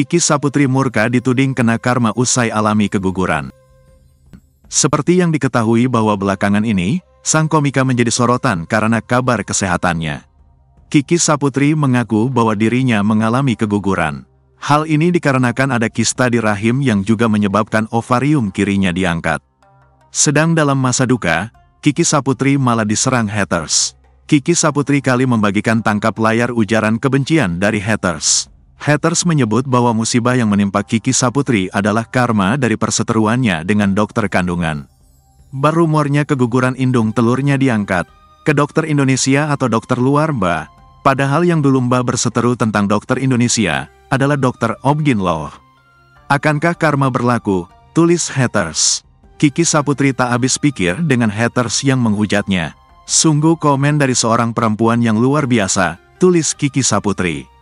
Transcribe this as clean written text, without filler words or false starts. Kiky Saputri murka dituding kena karma usai alami keguguran. Seperti yang diketahui bahwa belakangan ini, sang komika menjadi sorotan karena kabar kesehatannya. Kiky Saputri mengaku bahwa dirinya mengalami keguguran. Hal ini dikarenakan ada kista di rahim yang juga menyebabkan ovarium kirinya diangkat. Sedang dalam masa duka, Kiky Saputri malah diserang haters. Kiky Saputri kali membagikan tangkap layar ujaran kebencian dari haters. Haters menyebut bahwa musibah yang menimpa Kiky Saputri adalah karma dari perseteruannya dengan dokter kandungan. Berumornya keguguran indung telurnya diangkat ke dokter Indonesia atau dokter luar Mbak. Padahal yang dulu Mbak berseteru tentang dokter Indonesia adalah dokter Obgyn loh. Akankah karma berlaku? Tulis haters. Kiky Saputri tak habis pikir dengan haters yang menghujatnya. Sungguh komen dari seorang perempuan yang luar biasa, tulis Kiky Saputri.